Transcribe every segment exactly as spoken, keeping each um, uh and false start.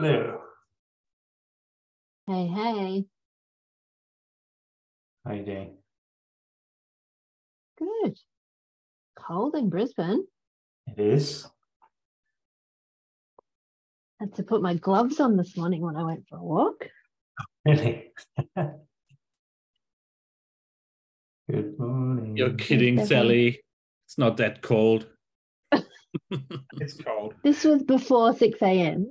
Hello. Hey, hey. How are you doing? Good. Cold in Brisbane. It is. I had to put my gloves on this morning when I went for a walk. Really? Good morning. You're kidding, Good Sally. It's not that cold. It's cold. This was before six A M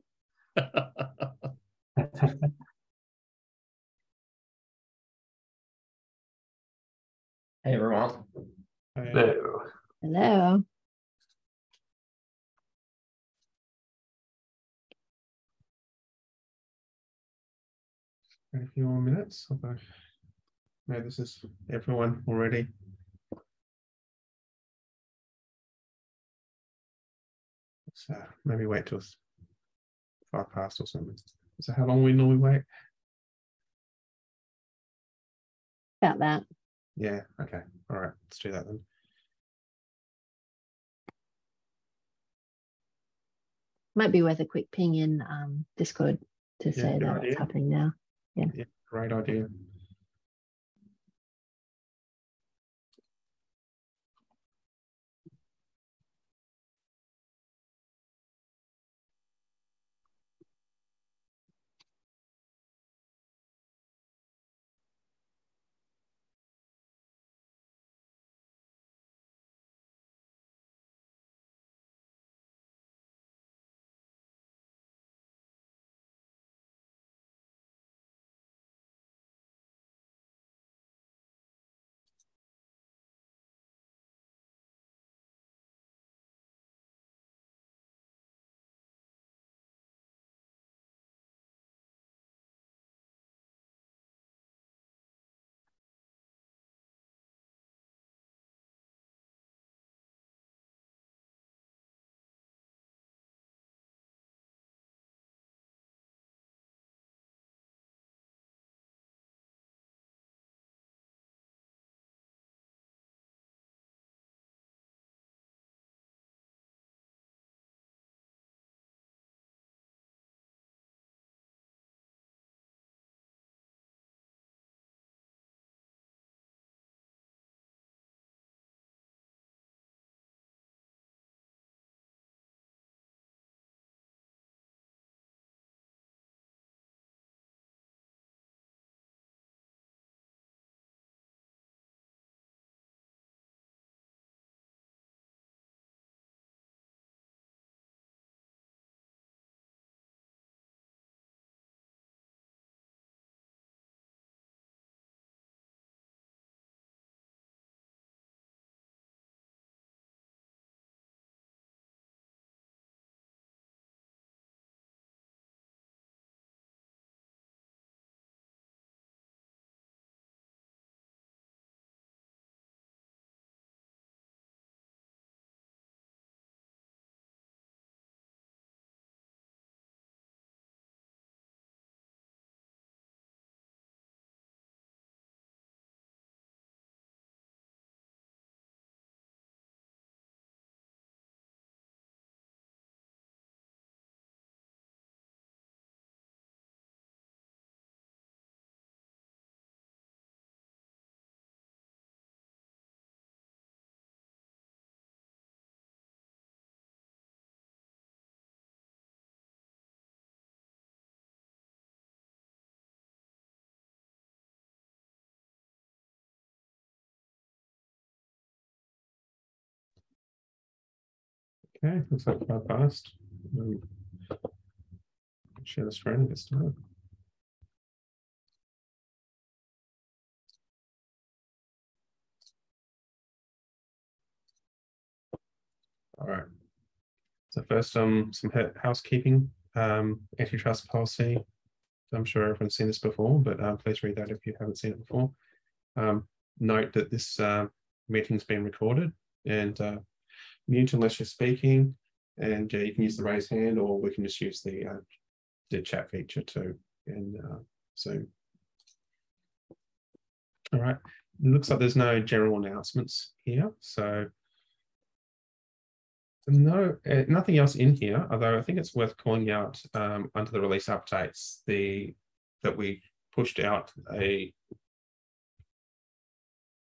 Hey, everyone. Hello. Hello. A few more minutes. Okay. No, this is everyone already. So maybe wait till five past or something. So how long we normally wait? About that. Yeah, okay. All right, let's do that then. Might be worth a quick ping in um, Discord to yeah, say that idea. It's happening now. Yeah. yeah, great idea. Okay, looks like five past. Um, share the screen and get started. All right. So first, um, some housekeeping, um, antitrust policy. I'm sure everyone's seen this before, but uh, please read that if you haven't seen it before. Um, note that this uh, meeting's been recorded and uh, mute unless you're speaking, and uh, you can use the raise hand, or we can just use the, uh, the chat feature too in uh, Zoom. All right, it looks like there's no general announcements here, so no, uh, nothing else in here, although I think it's worth calling out um, under the release updates, the that we pushed out a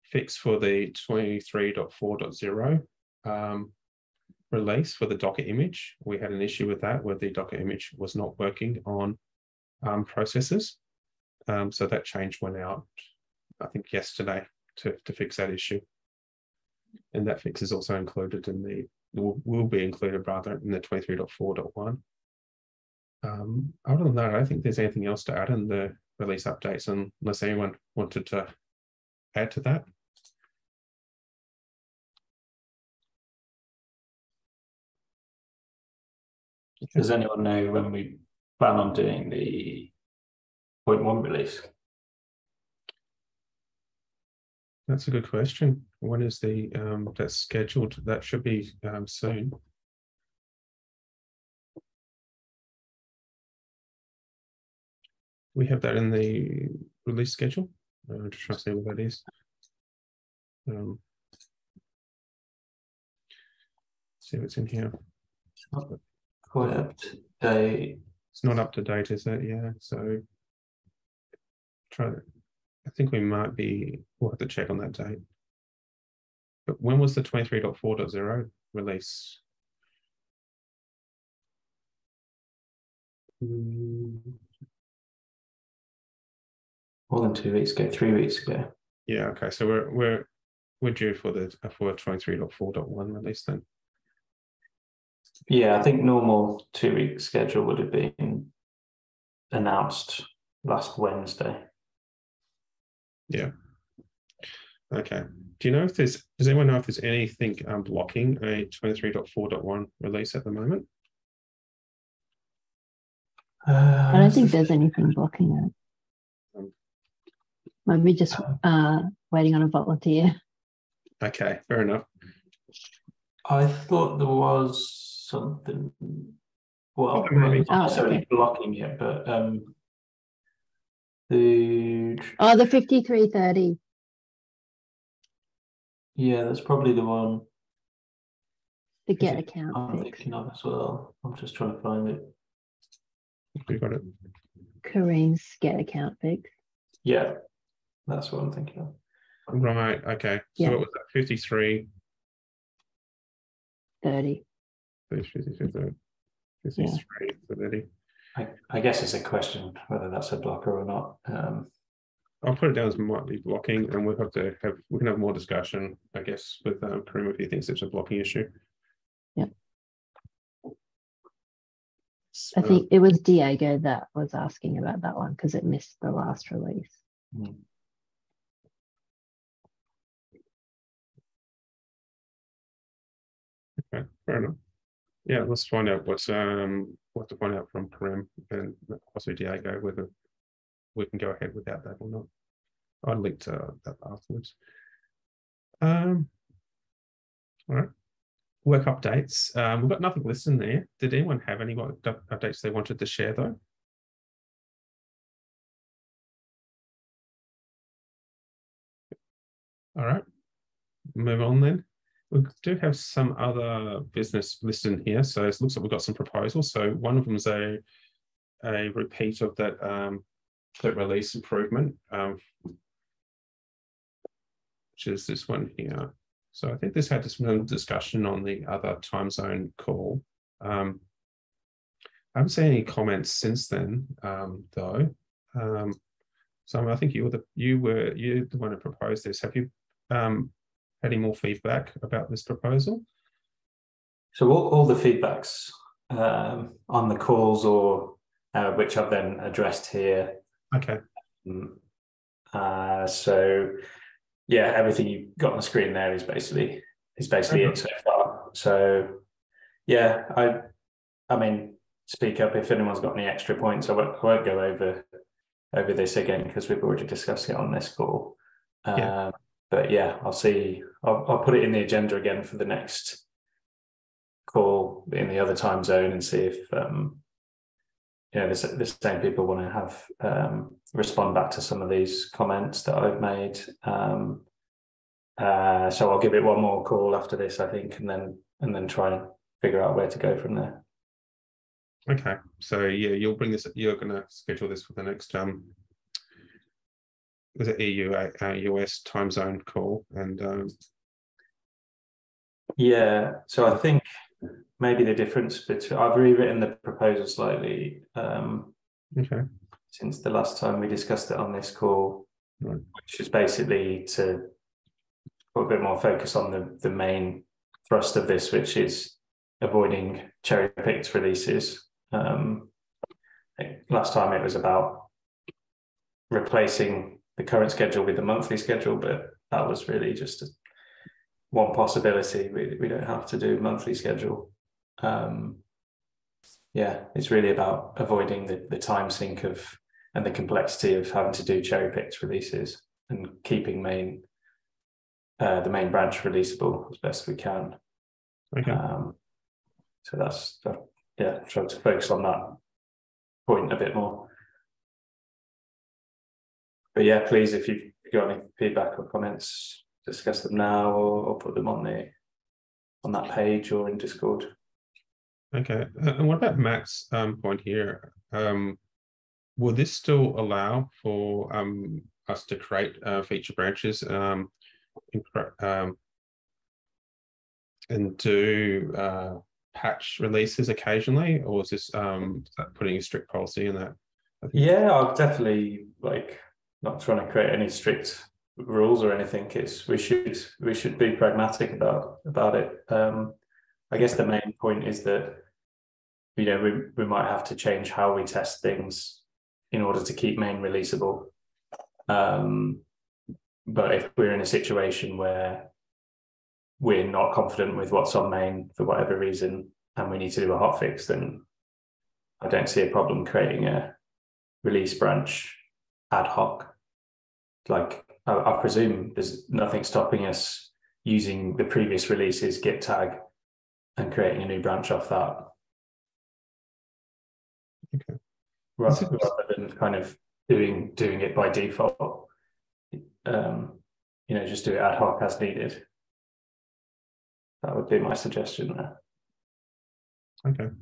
fix for the twenty-three point four point zero um, release for the Docker image. We had an issue with that where the Docker image was not working on um, processes. Um, so that change went out, I think, yesterday to, to fix that issue. And that fix is also included in the, will, will be included rather in the twenty-three point four point one. Um, other than that, I don't think there's anything else to add in the release updates unless anyone wanted to add to that. Does anyone know when we plan on doing the point one release? That's a good question. When is the um, that's scheduled? That should be um, soon. We have that in the release schedule. I'm just trying to see what that is. Um, see what's in here. Quite up to date. It's not up to date, is it? Yeah. So try. I think we might be. We'll have to check on that date. But when was the twenty-three point four point zero release? More than two weeks ago, three weeks ago. Yeah. Okay. So we're we're we're due for the for twenty-three point four point one release then. Yeah, I think normal two-week schedule would have been announced last Wednesday. Yeah. Okay. Do you know if there's, does anyone know if there's anything um, blocking a twenty-three point four point one release at the moment? Uh, I don't think there's anything blocking it. Um, Maybe just uh, waiting on a volunteer. Okay, fair enough. I thought there was something, well, oh, maybe not necessarily oh, okay. blocking it, but um, the oh, the fifty-three thirty. Yeah, that's probably the one. The get it, account. I'm fix. thinking of as well. I'm just trying to find it. You got it. Kareem's get account fix. Yeah, that's what I'm thinking of. Right. Okay. Yeah. So what was that? fifty-three thirty. Yeah. I, I guess it's a question whether that's a blocker or not. Um, I'll put it down as might be blocking, and we'll have to have we can have more discussion, I guess, with um, Kareem if he thinks it's a blocking issue. Yeah. So, I think it was Diego that was asking about that one because it missed the last release. Mm. Okay, fair enough. Yeah, let's find out what's um what to find out from Karim and also Diego whether we can go ahead without that or not. I'll link to that afterwards. Um, all right, work updates. Um, we've got nothing listed in there. Did anyone have any updates they wanted to share though? All right, move on then. We do have some other business listed in here. So it looks like we've got some proposals. So one of them is a, a repeat of that, um, that release improvement, um, which is this one here. So I think this had some discussion on the other time zone call. Um, I haven't seen any comments since then, um, though. Um, so I think you were the you were you the one who proposed this. Have you? Um, Any more feedback about this proposal? So all, all the feedbacks um, on the calls, or uh, which I've then addressed here. Okay. Um, uh, so yeah, everything you've got on the screen there is basically is basically okay. it so far. So yeah, I I mean, speak up if anyone's got any extra points. I won't, I won't go over over this again because we've already discussed it on this call. Um, yeah. But yeah, I'll see. I'll, I'll put it in the agenda again for the next call in the other time zone and see if um, you know the, the same people want to have um, respond back to some of these comments that I've made. Um, uh, so I'll give it one more call after this, I think, and then and then try and figure out where to go from there. Okay, so yeah, you'll bring this. You're going to schedule this for the next um, was it E U uh, U S time zone call, and um, yeah. So I think maybe the difference between I've rewritten the proposal slightly. Um, okay. Since the last time we discussed it on this call, right. Which is basically to put a bit more focus on the the main thrust of this, which is avoiding cherry-picked releases. Um, last time it was about replacing the current schedule with the monthly schedule, but that was really just a, one possibility. We, we don't have to do monthly schedule. Um, yeah, it's really about avoiding the, the time sink of and the complexity of having to do cherry-picked releases and keeping main uh, the main branch releasable as best we can. Okay. Um, so that's, uh, yeah, trying to focus on that point a bit more. But yeah, please, if you've got any feedback or comments, discuss them now or, or put them on the on that page or in Discord. Okay. Uh, and what about Matt's um, point here? Um, will this still allow for um, us to create uh, feature branches um, in, um, and do uh, patch releases occasionally, or is this um is that putting a strict policy in that? I think yeah, I'll definitely like not trying to create any strict rules or anything. It's we should we should be pragmatic about about it. Um, I guess the main point is that you know we we might have to change how we test things in order to keep main releasable. Um, but if we're in a situation where we're not confident with what's on main for whatever reason, and we need to do a hotfix, then I don't see a problem creating a release branch ad hoc. Like, I, I presume there's nothing stopping us using the previous release's git tag and creating a new branch off that. Okay. Rather, rather than kind of doing, doing it by default, um, you know, just do it ad hoc as needed. That would be my suggestion there. Okay.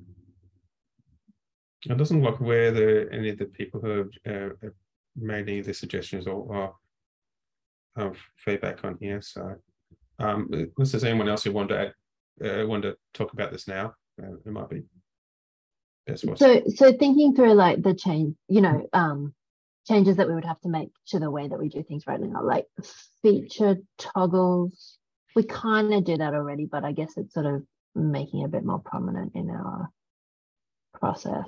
It doesn't look where the any of the people who have uh, made any of the suggestions or have feedback on here. So, um, unless there's anyone else who wanted to add, uh, wanted to talk about this now, uh, it might be best. So, so thinking through like the change, you know, um, changes that we would have to make to the way that we do things right now, like feature toggles. We kind of do that already, but I guess it's sort of making it a bit more prominent in our process.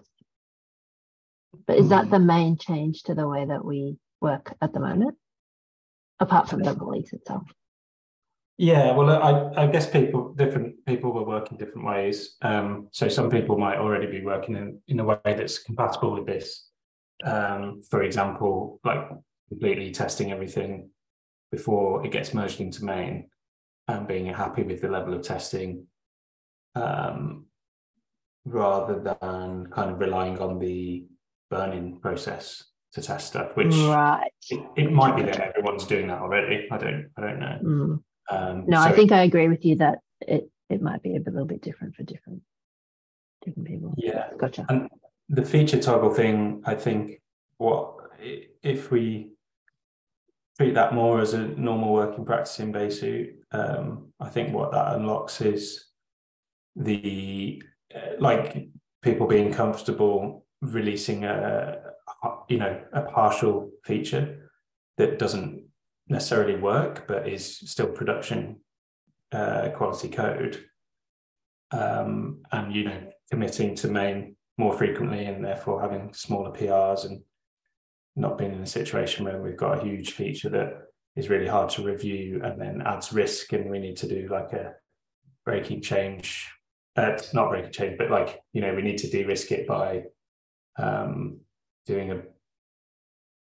But is that the main change to the way that we work at the moment, apart from the release itself? Yeah, well, I, I guess people, different people will work in different ways. Um, so some people might already be working in, in a way that's compatible with this. Um, for example, like completely testing everything before it gets merged into main, and being happy with the level of testing, um, rather than kind of relying on the burn-in process to test stuff, which right. it, it might be that everyone's doing that already. I don't, I don't know. Mm. Um, no, so I think I agree with you that it it might be a little bit different for different different people. Yeah, gotcha. And the feature toggle thing, I think, what if we treat that more as a normal working practice in Besu. Um, I think what that unlocks is the uh, like people being comfortable releasing a, a you know a partial feature that doesn't necessarily work but is still production uh, quality code, um, and you know committing to main more frequently and therefore having smaller P Rs and not being in a situation where we've got a huge feature that is really hard to review and then adds risk and we need to do like a breaking change, uh, not breaking change, but like, you know, we need to de-risk it by um, doing a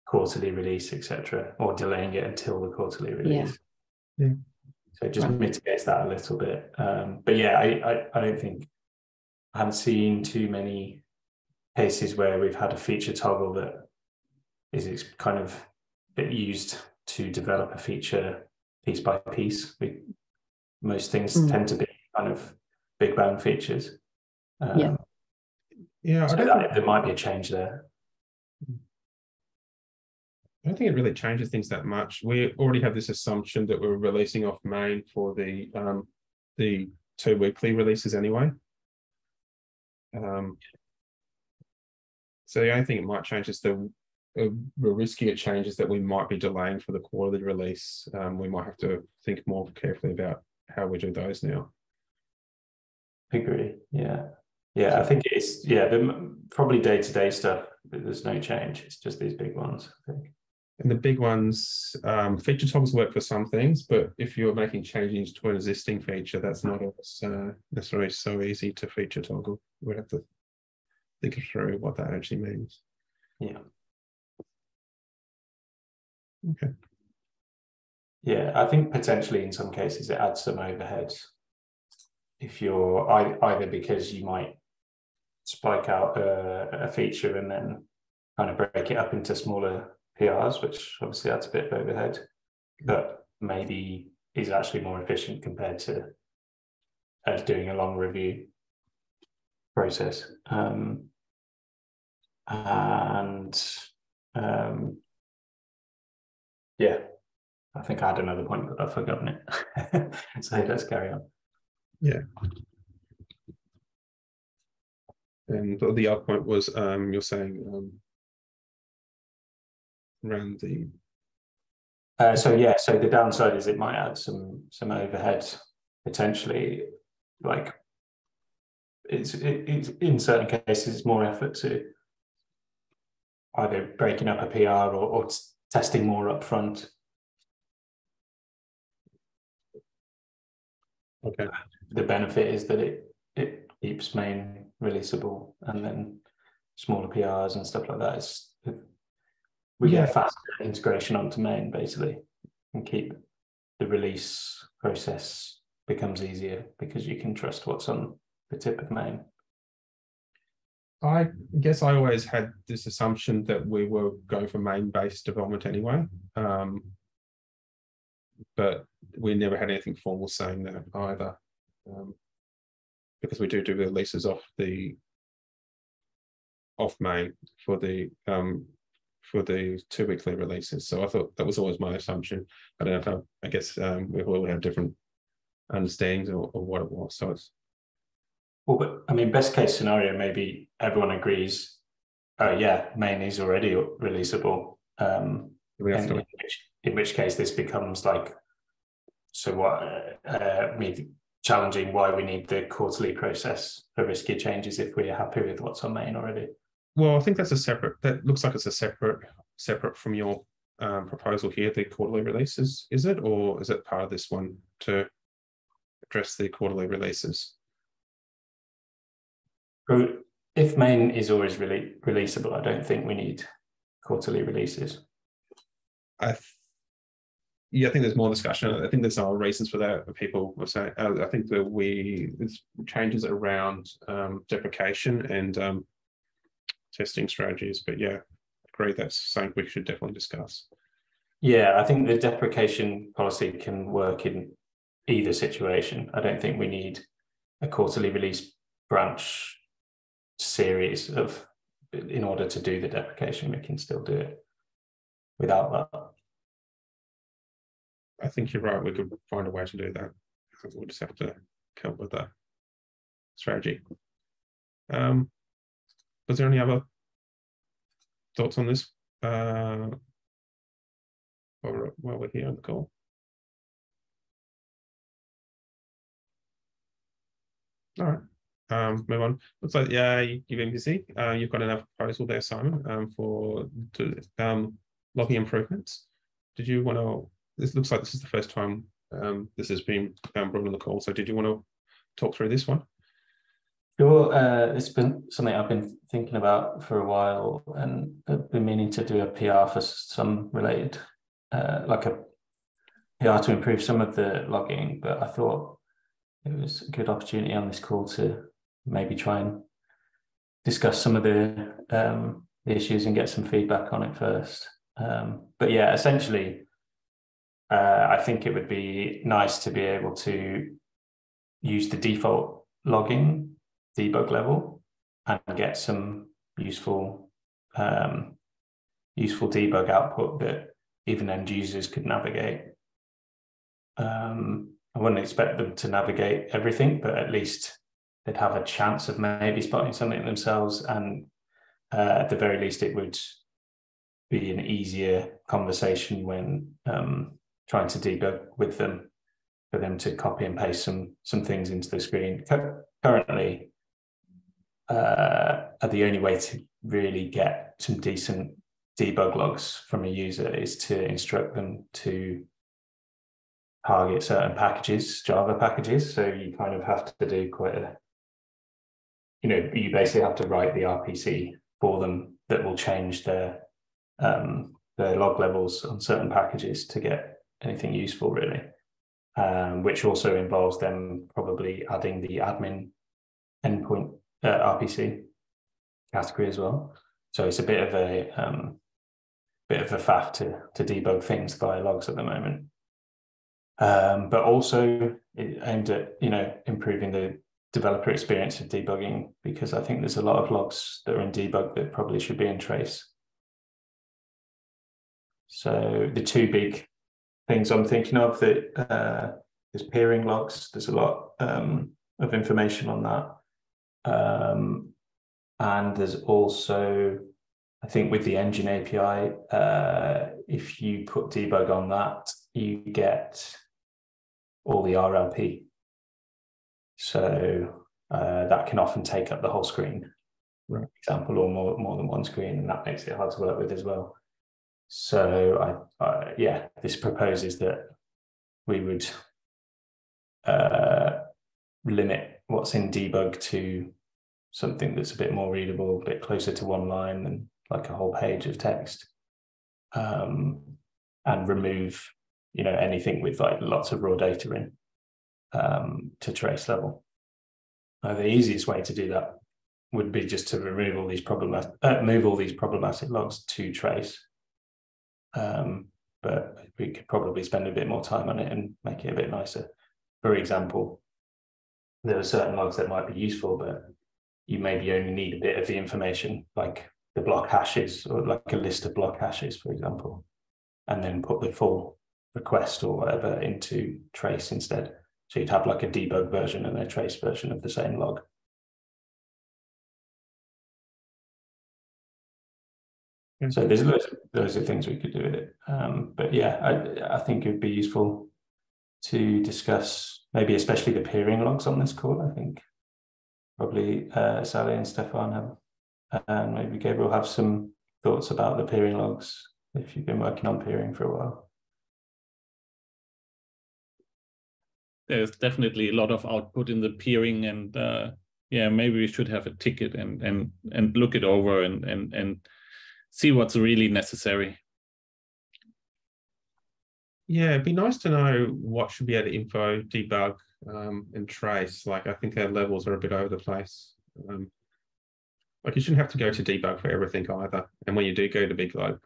quarterly release, et cetera, or delaying it until the quarterly release. Yeah. Yeah. So it just right. mitigates that a little bit. Um, but yeah, I, I, I don't think I haven't seen too many cases where we've had a feature toggle that is it's kind of used to develop a feature piece by piece. We, most things mm. tend to be kind of big bang features. Um, yeah. Yeah, so that, there might be a change there. I don't think it really changes things that much. We already have this assumption that we're releasing off main for the um, the two weekly releases anyway. Um, so the only thing it might change is the uh, risky it changes that we might be delaying for the quarterly release. Um, we might have to think more carefully about how we do those now. I agree. Yeah. Yeah, so, I think it's, yeah, the, probably day-to-day stuff, there's no change. It's just these big ones, I think. And the big ones, um, feature toggles work for some things, but if you're making changes to an existing feature, that's not always, uh, necessarily so easy to feature toggle. We'd have to think through what that actually means. Yeah. Okay. Yeah, I think potentially in some cases it adds some overheads. If you're either because you might spike out a, a feature and then kind of break it up into smaller P Rs, which obviously adds a bit of overhead, but maybe is actually more efficient compared to uh, doing a long review process. Um, and um, yeah, I think I had another point, but I've forgotten it. So let's carry on. Yeah. And the other point was um, you're saying um, around the. Uh, so yeah, so the downside is it might add some some overhead potentially. Like it's it, it's in certain cases it's more effort to either breaking up a P R or, or testing more upfront. Okay. The benefit is that it it keeps main releasable, and then smaller P Rs and stuff like that. It's, we yeah. get faster integration onto main basically, and keep the release process becomes easier because you can trust what's on the tip of main. I guess I always had this assumption that we were going for main-based development anyway. Um, But we never had anything formal saying that either, um, because we do do releases off the off main for the um, for the two weekly releases. So I thought that was always my assumption. I don't know if I, I guess um, we all have different understandings of, of what it was. So it's well, but I mean, best case scenario, maybe everyone agrees. Oh yeah, main is already releasable. Um, we have to. In which case this becomes like, so what, uh, me challenging why we need the quarterly process for risky changes if we're happy with what's on main already. Well, I think that's a separate, that looks like it's a separate, separate from your um, proposal here, the quarterly releases, is it? Or is it part of this one to address the quarterly releases? If main is always really releasable, I don't think we need quarterly releases. I Yeah, I think there's more discussion. I think there's some reasons for that. People were saying, uh, I think that we, there's changes around um, deprecation and um, testing strategies. But yeah, I agree, that's something we should definitely discuss. Yeah, I think the deprecation policy can work in either situation. I don't think we need a quarterly release branch series of, in order to do the deprecation, we can still do it without that. I think you're right. We could find a way to do that. We'll just have to come up with that strategy. Um, was there any other thoughts on this uh, while, we're, while we're here on the call? All right, um, move on. Looks like yeah, you've been busy. Uh, you've got another proposal there, Simon, um, for to, um, logging improvements. Did you want to? This looks like this is the first time um, this has been um, brought on the call. So did you want to talk through this one? Sure. Uh, it's been something I've been thinking about for a while, and I've been meaning to do a P R for some related, uh, like a P R to improve some of the logging. But I thought it was a good opportunity on this call to maybe try and discuss some of the, um, the issues and get some feedback on it first. Um, but yeah, essentially, Uh, I think it would be nice to be able to use the default logging, debug level, and get some useful um, useful debug output that even end users could navigate. Um, I wouldn't expect them to navigate everything, but at least they'd have a chance of maybe spotting something themselves, and uh, at the very least it would be an easier conversation when um, trying to debug with them, for them to copy and paste some some things into the screen. Currently, uh, are the only way to really get some decent debug logs from a user is to instruct them to target certain packages, Java packages. So you kind of have to do quite a, you know, you basically have to write the R P C for them that will change their um, their log levels on certain packages to get anything useful, really. Um, which also involves them probably adding the admin endpoint uh, R P C category as well. So it's a bit of a um, bit of a faff to to debug things via logs at the moment. Um, but also it aimed at, you know, improving the developer experience of debugging, because I think there's a lot of logs that are in debug that probably should be in trace. So the two big things I'm thinking of that uh, is peering logs. There's a lot um, of information on that. Um, and there's also, I think with the engine A P I, uh, if you put debug on that, you get all the R L P. So uh, that can often take up the whole screen, right, for example, or more, more than one screen, and that makes it hard to work with as well. So I, I yeah, this proposes that we would uh, limit what's in debug to something that's a bit more readable, a bit closer to one line than like a whole page of text, um, and remove, you know, anything with like lots of raw data in um, to trace level. Now, the easiest way to do that would be just to remove all these problematic, uh, move all these problematic logs to trace. Um, but we could probably spend a bit more time on it and make it a bit nicer. For example, there are certain logs that might be useful, but you maybe only need a bit of the information, like the block hashes, or like a list of block hashes, for example, and then put the full request or whatever into trace instead. So you'd have like a debug version and a trace version of the same log. So there's loads of, loads of things we could do with it. Um, but yeah, I, I think it would be useful to discuss maybe especially the peering logs on this call. I think probably uh, Sally and Stefan have, and maybe Gabriel have some thoughts about the peering logs if you've been working on peering for a while. There's definitely a lot of output in the peering, and uh, yeah, maybe we should have a ticket and and and look it over and and and. see what's really necessary. Yeah, it'd be nice to know what should be added to info, debug, um, and trace. Like, I think their levels are a bit over the place. Um, like, you shouldn't have to go to debug for everything either. And when you do go to big, like,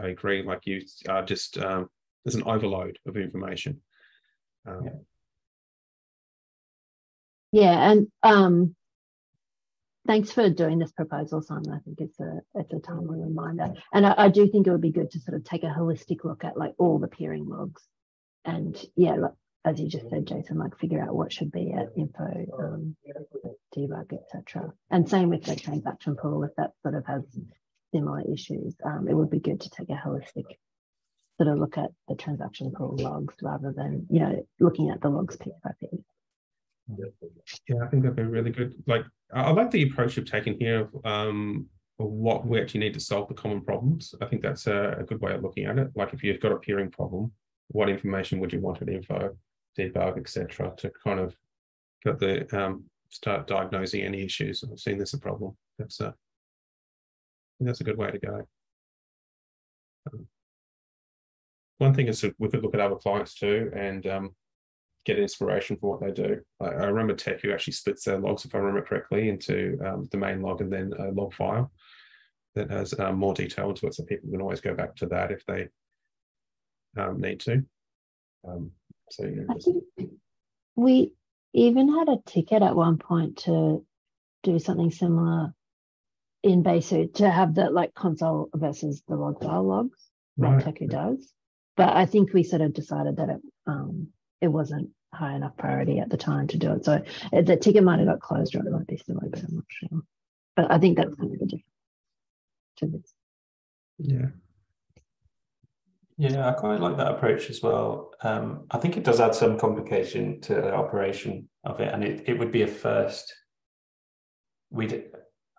I agree, like you are just, um, there's an overload of information. Um, yeah. yeah, and um, thanks for doing this proposal, Simon. I think it's a it's a timely reminder, and I, I do think it would be good to sort of take a holistic look at like all the peering logs, and yeah, like, as you just said, Jason, like figure out what should be at info, um, debug, et cetera. And same with the transaction pool, if that sort of has similar issues, um, it would be good to take a holistic sort of look at the transaction pool logs rather than, you know, looking at the logs piece by piece. Yeah, I think that'd be really good. Like, I like the approach you've taken here of um, what we actually need to solve the common problems. I think that's a, a good way of looking at it. Like, if you've got a peering problem, what information would you want at info, debug, et cetera, to kind of get the um, start diagnosing any issues. I've seen this as a problem. That's a, I think that's a good way to go. Um, one thing is to, we could look at other clients too, and um, get inspiration for what they do. Like, I remember Teku actually splits their logs, if I remember correctly, into um, the main log and then a log file that has um, more detail into it, so people can always go back to that if they um, need to. Um, so, you know, I think we even had a ticket at one point to do something similar in Besu, to have the like console versus the log file logs, right, like Teku does. But I think we sort of decided that it um, it wasn't high enough priority at the time to do it. So the ticket might have got closed, or it might be still open, I'm not sure. But I think that's kind of the difference to this. Yeah. Yeah, I quite like that approach as well. Um, I think it does add some complication to the operation of it, and it, it would be a first. We'd,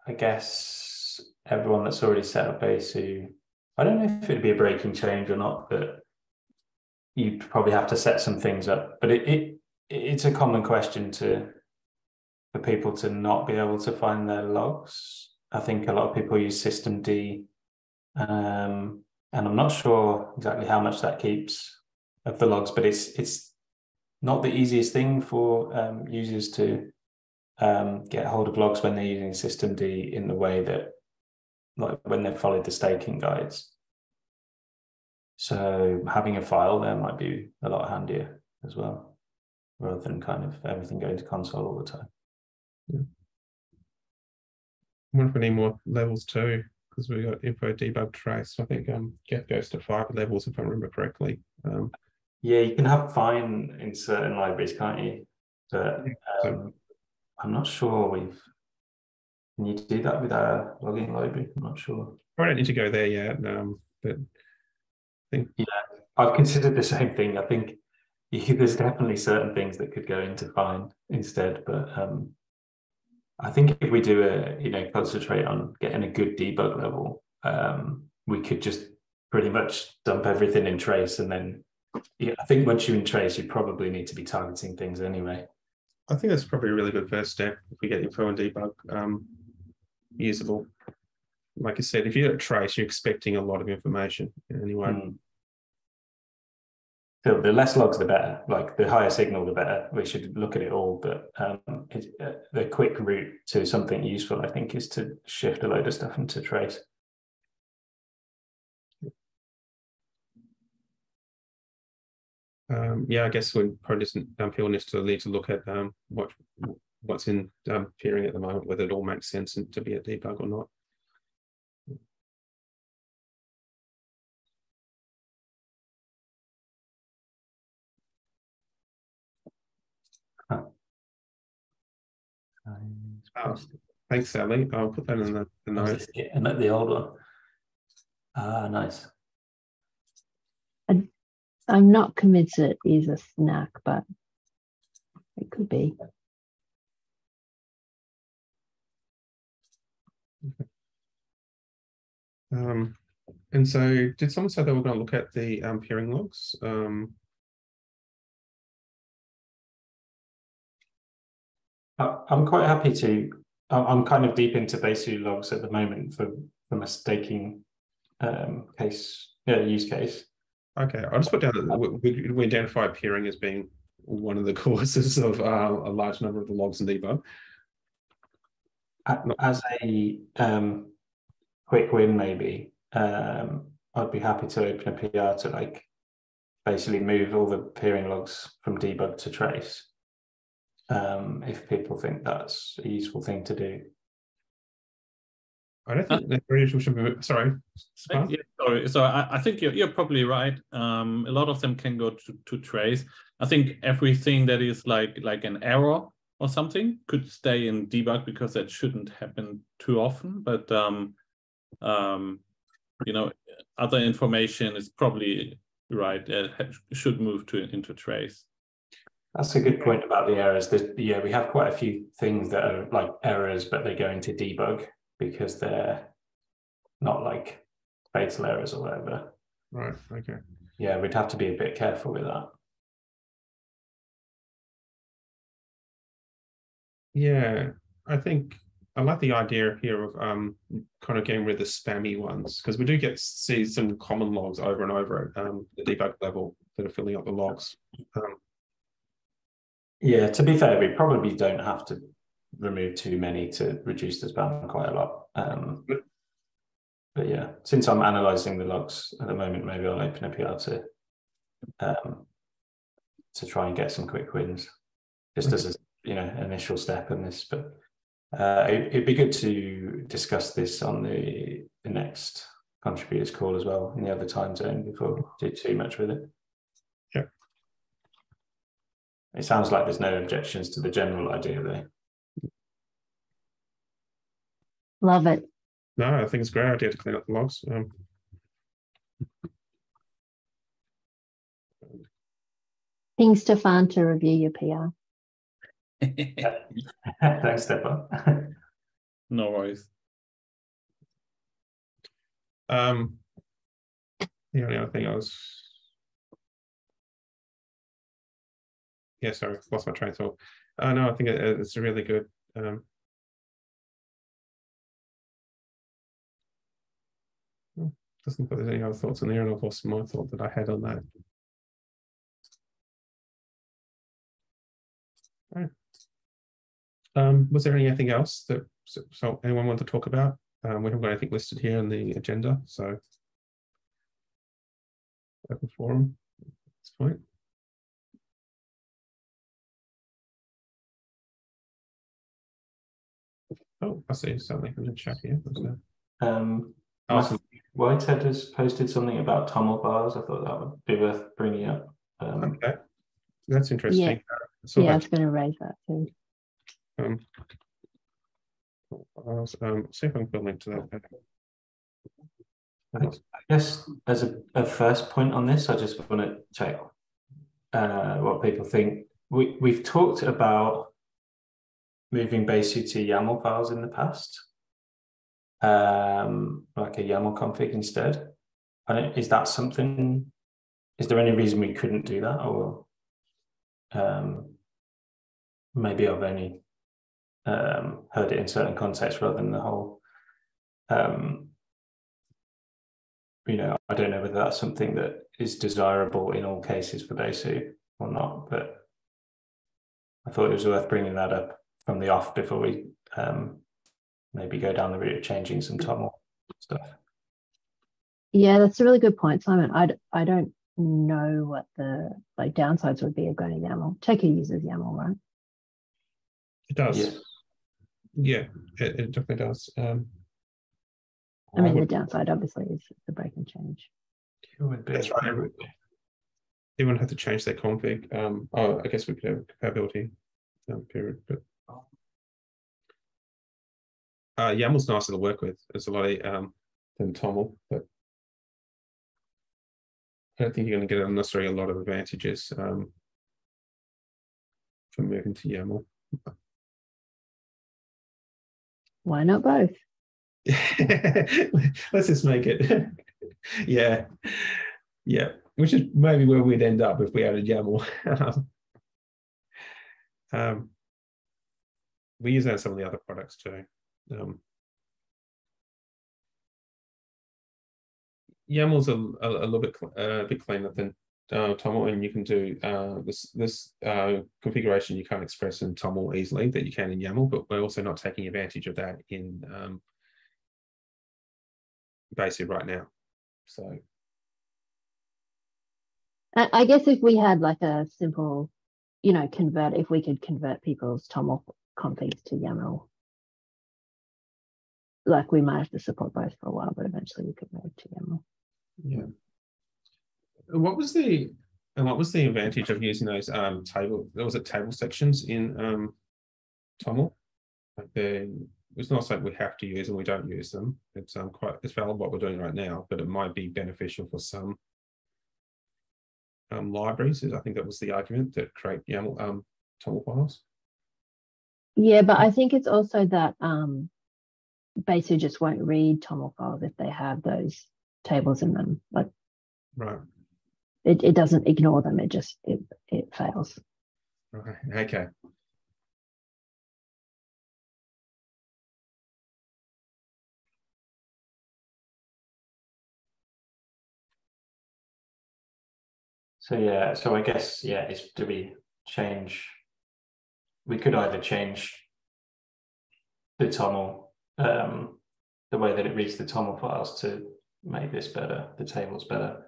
I guess, everyone that's already set up Besu, I don't know if it'd be a breaking change or not, but you'd probably have to set some things up. But it, it it's a common question to for people to not be able to find their logs. I think a lot of people use systemd, um, and I'm not sure exactly how much that keeps of the logs, but it's it's not the easiest thing for um, users to um, get hold of logs when they're using systemd in the way that, like, when they've followed the staking guides. So having a file there might be a lot handier as well, rather than kind of everything going to console all the time. Yeah. I wonder if we need more levels too, because we got info, debug, trace. I think um, get goes to five levels if I remember correctly. Um, yeah, you can have fine in certain libraries, can't you? But um, so, I'm not sure we've. Can you do that with our login library? I'm not sure. I don't need to go there yet, um, but. Think. Yeah, I've considered the same thing. I think you, there's definitely certain things that could go into find instead, but um, I think if we do a, you know, concentrate on getting a good debug level, um, we could just pretty much dump everything in trace, and then yeah, I think once you're in trace, you probably need to be targeting things anyway. I think that's probably a really good first step if we get info and debug um, usable. Like I said, if you don't trace, you're expecting a lot of information anyway. Mm. So the less logs, the better. Like the higher signal, the better. We should look at it all, but um, it, uh, the quick route to something useful, I think, is to shift a load of stuff into trace. Um, yeah, I guess we probably just um, people necessarily need to look at um, what what's in um, peering at the moment, whether it all makes sense and to be a debug or not. Oh, thanks, Sally. I'll put that in the, the notes. And at the old one. Ah, nice. I, I'm not convinced it is a snack, but it could be. Okay. Um, and so, did someone say they were going to look at the um, peering logs? Um, I'm quite happy to. I'm kind of deep into Besu logs at the moment for for a staking um, case, yeah, use case. Okay, I'll just put down that we, we identify peering as being one of the causes of uh, a large number of the logs in debug. As a um, quick win, maybe um, I'd be happy to open a P R to like basically move all the peering logs from debug to trace. Um, if people think that's a useful thing to do. I don't think that really should be, sorry. Yeah, sorry. So I, I think you're, you're probably right. Um, a lot of them can go to, to trace. I think everything that is like like an error or something could stay in debug because that shouldn't happen too often. But um, um, you know, other information is probably right. It should move to into trace. That's a good point about the errors. There's, yeah, we have quite a few things that are like errors, but they go into debug because they're not like fatal errors or whatever. Right, okay. Yeah, we'd have to be a bit careful with that. Yeah, I think I like the idea here of um, kind of getting rid of the spammy ones, because we do get see some common logs over and over at um, the debug level that are filling up the logs. Um, Yeah, to be fair, we probably don't have to remove too many to reduce the spam quite a lot. Um, but yeah, since I'm analysing the logs at the moment, maybe I'll open a P R to, um, to try and get some quick wins. just as a, you know, initial step in this. But uh, it, it'd be good to discuss this on the, the next contributors call as well in the other time zone before we do too much with it. Yeah. It sounds like there's no objections to the general idea though. Love it. No, I think it's a great idea to clean up the logs. Um, Things to find to review your P R. Thanks, Stefan. No worries. Um, the only other thing I was, yeah, sorry, lost my train of thought. Uh, no, I think it, it's a really good. Um, Doesn't think there's any other thoughts in there, and I've lost my thought that I had on that. Right. Um, was there anything else that so, so anyone want to talk about? Um, we haven't got anything listed here in the agenda, so open forum at this point. Oh, I see something in the chat here. Um, awesome. Whitehead has posted something about T O M L bars. I thought that would be worth bringing up. Um, okay, that's interesting. Yeah, uh, yeah I was going to raise that too. Um, I'll um, see if I can put a link to that. I, think, I guess as a, a first point on this, I just want to check uh, what people think. We, we've talked about moving Besu to YAML files in the past. Um, like a YAML config instead. I don't, is that something? Is there any reason we couldn't do that, or um, maybe I've only um, heard it in certain contexts rather than the whole? Um, you know, I don't know whether that's something that is desirable in all cases for Besu or not. But I thought it was worth bringing that up from the off before we. Um, maybe go down the route of changing some T O M L stuff. Yeah, that's a really good point, Simon. I, I don't know what the like downsides would be of going to YAML. Teku uses YAML, right? It does. Yeah, yeah it, it definitely does. Um, I mean, I would, the downside, obviously, is the break and change. It would be. That's right. Everyone would have to change their config. Um, oh, I guess we could have compatibility um, period, but... Uh, YAML's nicer to work with. It's a lot of, um, than T O M L, but I don't think you're going to get necessarily a lot of advantages um, from moving to YAML. Why not both? Let's just make it. Yeah. Yeah. Which is maybe where we'd end up if we added YAML. um, we use that in some of the other products too. Um, YAML's a, a, a little bit uh, a bit cleaner than uh, T O M L, and you can do uh, this this uh, configuration you can't express in T O M L easily that you can in YAML, but we're also not taking advantage of that in um, Besu right now. So, I guess if we had like a simple, you know, convert if we could convert people's T O M L configs to YAML. Like we might have to support both for a while, but eventually we could move to YAML. Yeah. What was the and what was the advantage of using those um, table? There was a table sections in um, T O M L. Like the it's not like we have to use and we don't use them. It's um, quite it's valid what we're doing right now, but it might be beneficial for some um, libraries. I think that was the argument that create YAML um, T O M L files. Yeah, but I think it's also that. Um, Besu just won't read T O M L files if they have those tables in them. Like, right. It it doesn't ignore them. It just it it fails. Right. Okay. So yeah. So I guess yeah. It's do we change? We could either change the T O M L. Um, the way that it reads the T O M L files to make this better, the tables better,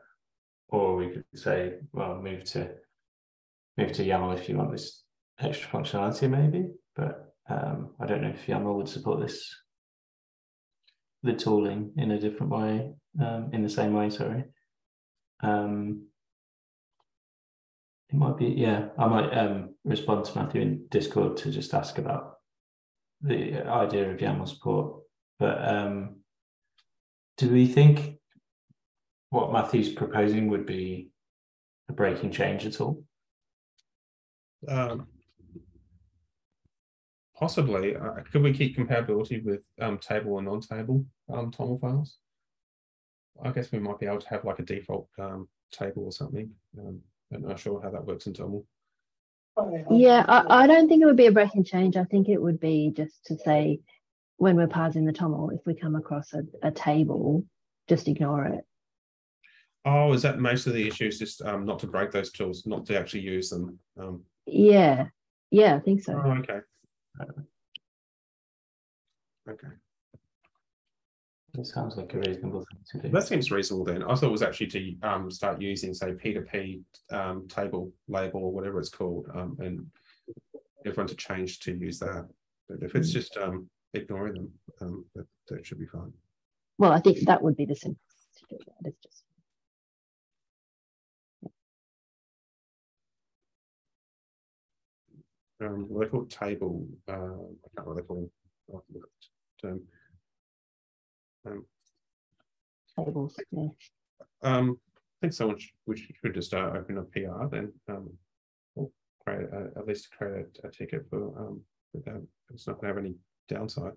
or we could say, well, move to move to YAML if you want this extra functionality maybe, but um, I don't know if YAML would support this, the tooling in a different way, um, in the same way, sorry. Um, it might be, yeah, I might um, respond to Matthew in Discord to just ask about the idea of YAML support. But um, do we think what Matthew's proposing would be a breaking change at all? Um, possibly. Uh, could we keep compatibility with um, table or non-table um, TOML files? I guess we might be able to have like a default um, table or something. Um, I'm not sure how that works in TOML. Yeah, I, I don't think it would be a breaking change. I think it would be just to say when we're parsing the TOML, if we come across a, a table, just ignore it. Oh, is that most of the issue? Is just um, not to break those tools, not to actually use them? Um, yeah, yeah, I think so. Oh, okay. Okay. It sounds like a reasonable thing to do. That seems reasonable then. I thought it was actually to um, start using, say, P two P um, table label or whatever it's called, um, and everyone to change to use that. But if it's just um, ignoring them, um, that, that should be fine. Well, I think that would be the simplest to do that. It's just... Um, local table, uh, I can't remember really what they call it. Um, Tables, yeah. um, I think someone should, we should just uh, open a P R then, um, or create a, at least create a, a ticket for um, that. It's not going to have any downside.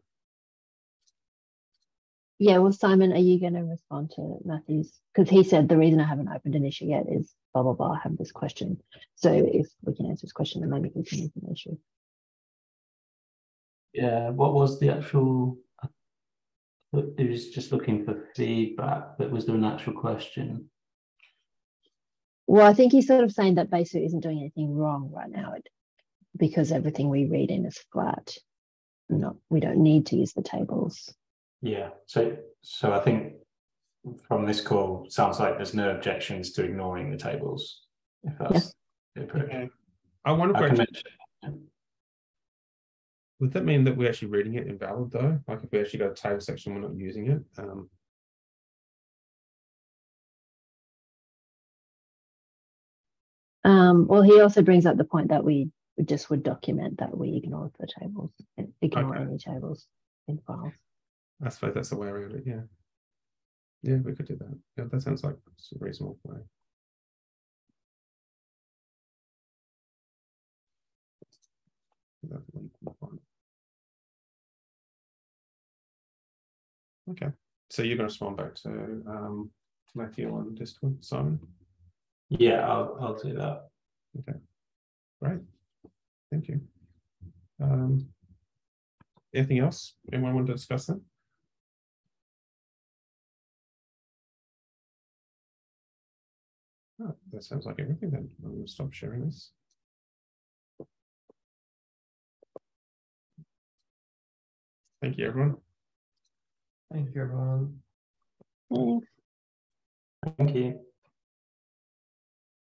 Yeah, well, Simon, are you going to respond to Matthew's? Because he said the reason I haven't opened an issue yet is blah, blah, blah, I have this question. So if we can answer this question, then maybe we can answer the issue. Yeah, what was the actual, it was just looking for feedback, but was there an actual question? Well, I think he's sort of saying that Besu isn't doing anything wrong right now because everything we read in is flat. Not, we don't need to use the tables. Yeah, so so I think from this call, sounds like there's no objections to ignoring the tables. If that's yeah. the approach. Okay. I wonder I mention, would that mean that we're actually reading it invalid though? Like if we actually got a table section, we're not using it. Um, um, well, he also brings up the point that we just would document that we ignored the tables and ignore okay. any tables in files. I suppose that's the way around it, yeah. Yeah, we could do that. Yeah, that sounds like a reasonable way. Okay, so you're going to respond back to um, Matthew on Discord, Simon? Yeah, I'll, I'll do that. Okay, great. Thank you. Um, anything else? Anyone want to discuss that? Oh, that sounds like everything then. I'm going to stop sharing this. Thank you, everyone. Thank you, everyone. Thanks. Thank you.